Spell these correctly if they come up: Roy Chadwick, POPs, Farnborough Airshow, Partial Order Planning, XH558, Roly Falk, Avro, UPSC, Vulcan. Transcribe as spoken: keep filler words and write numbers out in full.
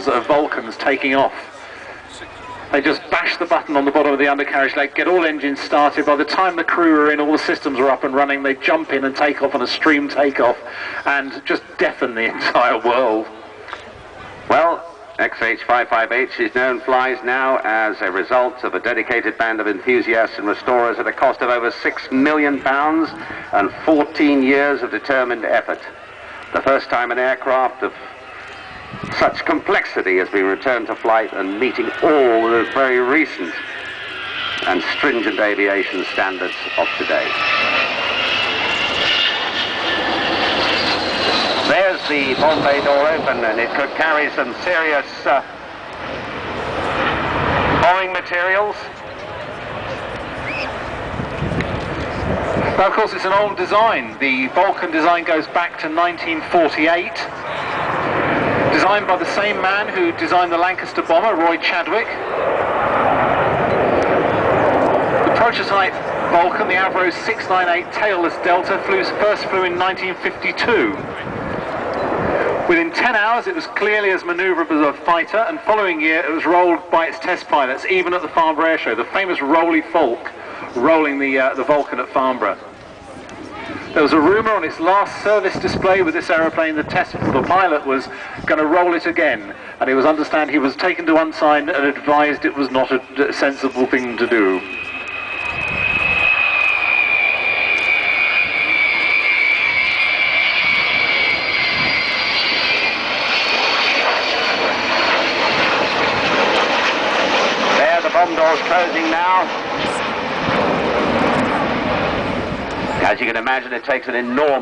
thousands of Vulcans taking off. They just bash the button on the bottom of the undercarriage leg, get all engines started. By the time the crew are in, all the systems are up and running. They jump in and take off on a stream takeoff and just deafen the entire world. Well, X H five five eight is known flies now as a result of a dedicated band of enthusiasts and restorers at a cost of over six million pounds and fourteen years of determined effort. The first time an aircraft of such complexity has been returned to flight and meeting all the very recent and stringent aviation standards of today. The Bombay door open, and it could carry some serious uh, boring materials. Now, of course, it's an old design. The Vulcan design goes back to nineteen forty-eight. Designed by the same man who designed the Lancaster bomber, Roy Chadwick. The prototype Vulcan, the Avro six ninety-eight tailless Delta, flew, first flew in nineteen fifty-two. Within ten hours, it was clearly as manoeuvrable as a fighter, and following year, it was rolled by its test pilots, even at the Farnborough Airshow. The famous Roly Falk rolling the, uh, the Vulcan at Farnborough. There was a rumour on its last service display with this aeroplane, the test the pilot was going to roll it again, and it was understood he was taken to one side and advised it was not a sensible thing to do. Doors closing now. As you can imagine, it takes an enormous